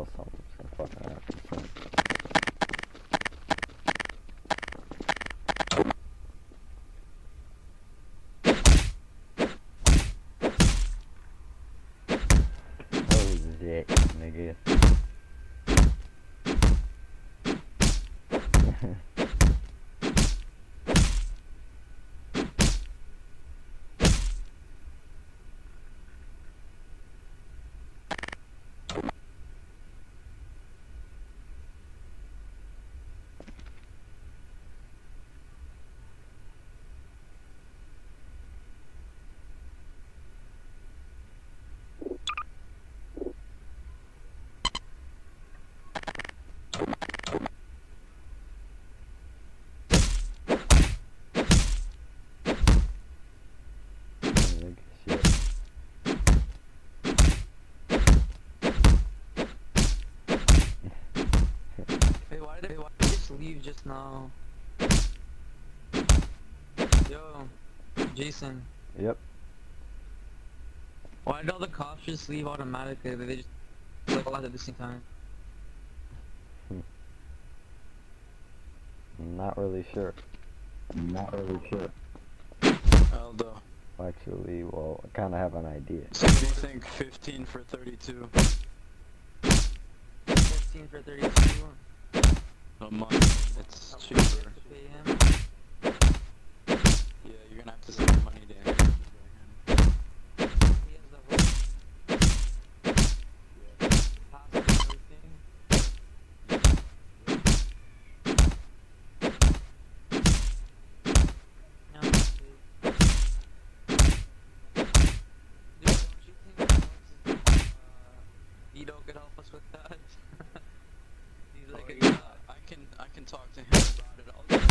else on so fucking oh shit, nigga. Why did you just leave just now? Yo, Jason. Yep. Why did all the cops just leave automatically? They just like all out at the same time. I'm not really sure. Aldo. Actually, well, I kind of have an idea. So do you think 15 for 32? 15 for 32? A month, it's cheaper. Yeah, you're gonna have to save money down here. He has the whole pass everything. Vito could help us with that. He's like a I can talk to him about it.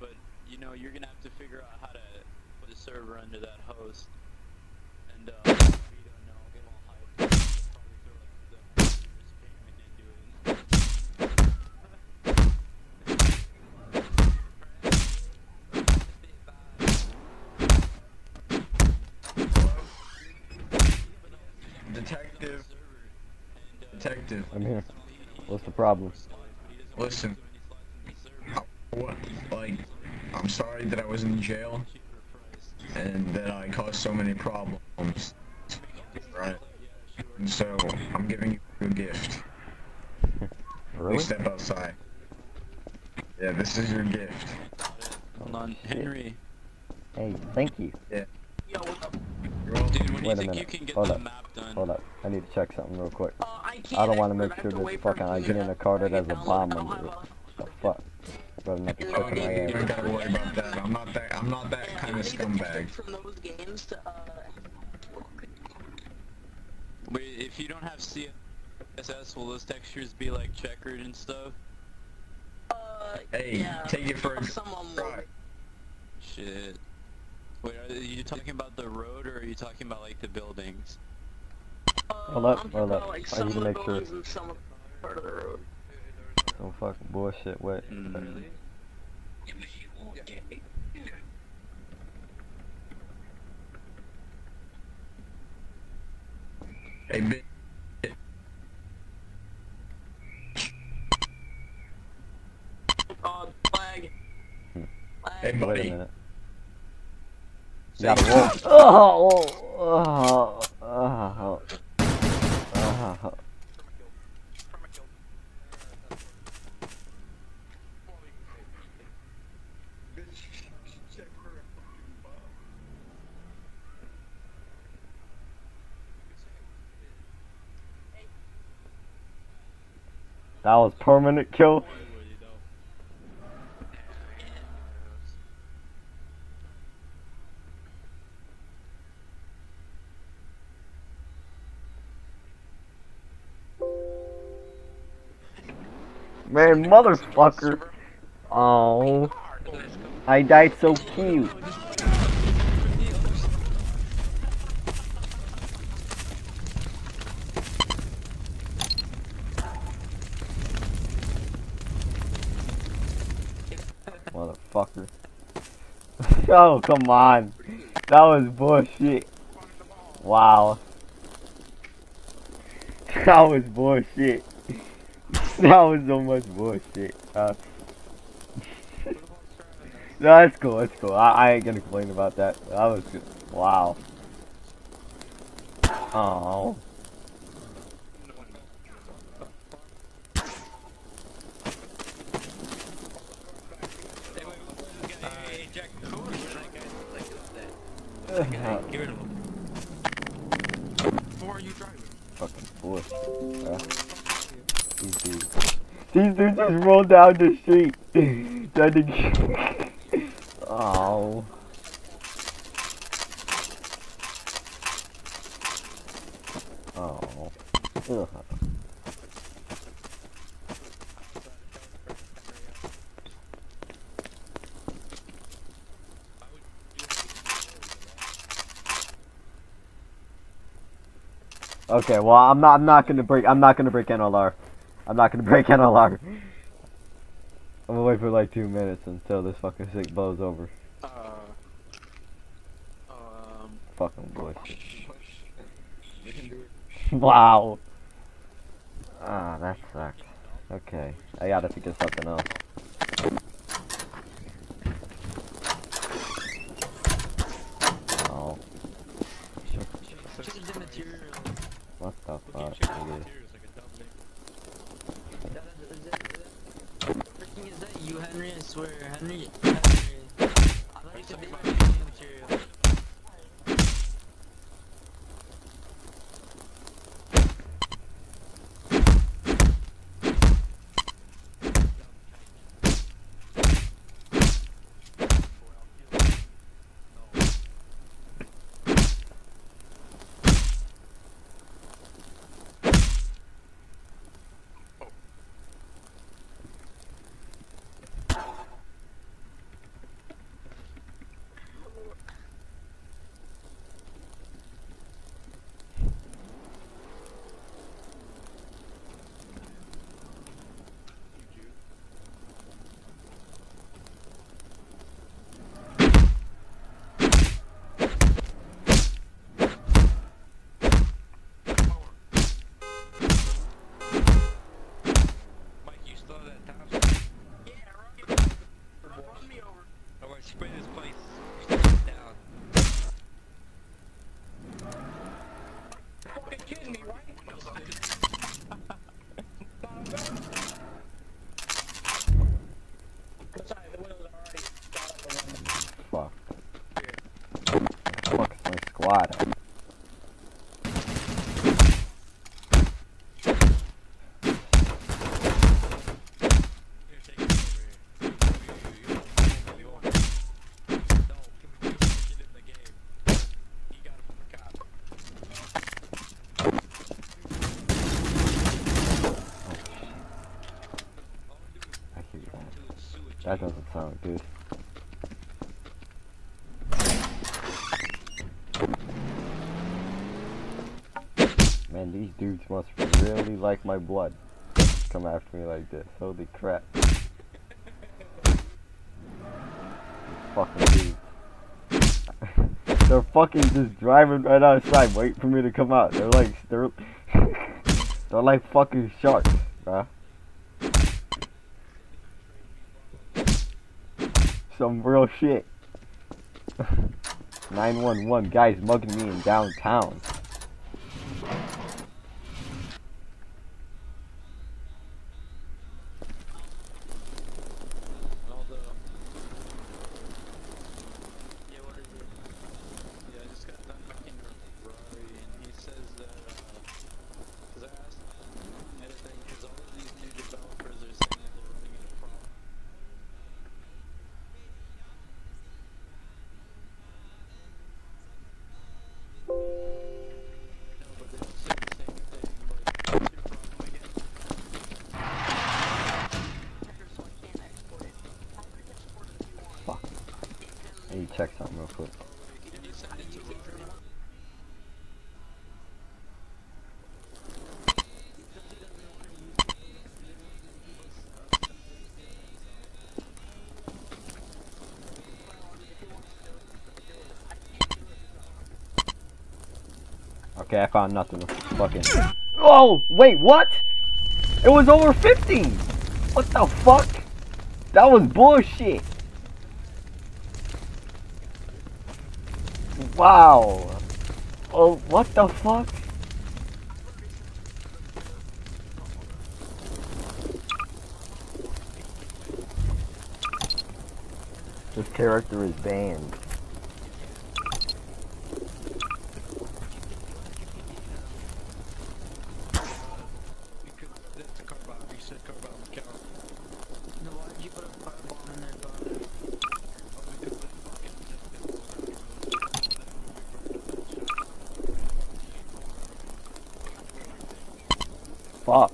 But you know, you're gonna have to figure out how to put a server under that host. And we don't know, get all hyped. Probably throw like the payment into it. Detective. I'm here. What's the problem? Listen, what? Like, I'm sorry that I was in jail and that I caused so many problems, right? And so I'm giving you a gift. Really? You step outside. Yeah, this is your gift. Hold on, Henry. Hey, thank you. Yeah. Yo, what's up? Dude, when Wait a minute, hold up. Hold up, I need to check something real quick. I don't want to make sure this fucking ID in the card that has a bomb under it. The fuck? Better make a fucking I am. You gotta worry about that. I'm not that kind of scumbag. From those games to, wait, if you don't have CSS, will those textures be like checkered and stuff? Hey, yeah, take it for a try. Shit. Wait, are you talking about the road or are you talking about like the buildings? Hold up. Like, I need to make sure. Don't fucking bullshit, wait. Really? Hey, bitch. Oh, flag. Hey, buddy. Wait a minute. Oh. That was permanent kill. Man, motherfucker. Oh, I died so cute. Motherfucker. Oh, come on. That was bullshit. Wow. That was bullshit. That was so much bullshit. No, that's cool, that's cool. I ain't gonna complain about that. That was good. Wow. Oh. Get rid of him. Before you drive it. Fucking bullshit. These dudes just rolled down the street. That didn't. Oh. Oh. Ugh. Okay, well, I'm not gonna break NLR. I'm not gonna break NLR. I'm gonna wait for like 2 minutes until this fucking sick blows over. Fucking bullshit. Wow. Ah, that sucks. Okay, I gotta figure something else. Oh. What the fuck? Is that you, Henry? I swear, Henry. I like to be my material. That doesn't sound good. Man, these dudes must really like my blood. Come after me like this. Holy crap. These fucking dudes. They're fucking just driving right outside, waiting for me to come out. They're like, they're like fucking sharks, bruh. Some real shit. 911 guys mugging me in downtown. Check something real quick. Okay, I found nothing. Fucking Oh, wait, what? It was over 50. What the fuck? That was bullshit. Wow. Oh, what the fuck? This character is banned. Fuck.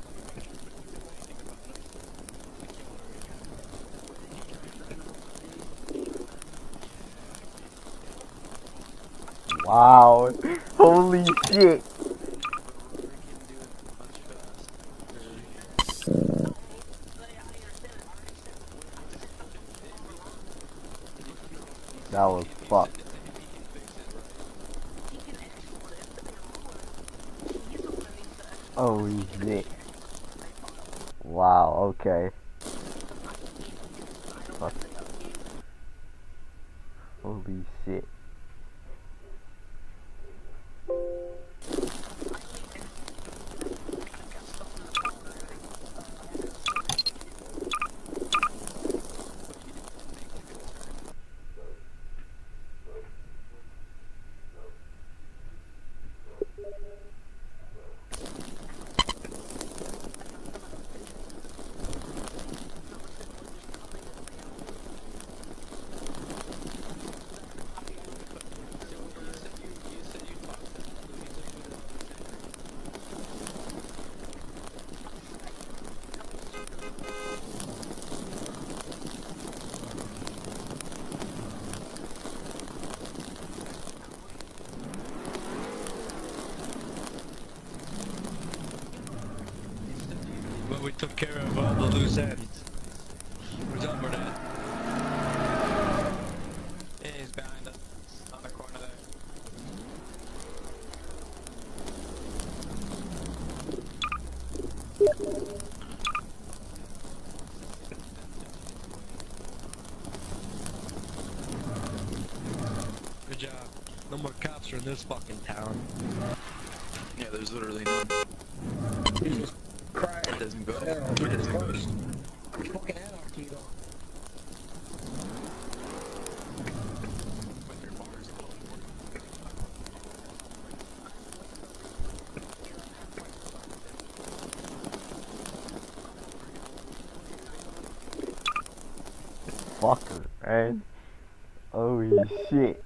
Wow. Holy shit. That was fucked. Holy shit. Wow, okay. Fuck. Holy shit. We took care of the loose ends. We're done, we're dead. He's behind us, on the corner there. Good job. No more cops are in this fucking town. Yeah, there's literally none. Jesus. It doesn't go. It doesn't go. Fucking anarchy though. Fucker, man. Holy shit.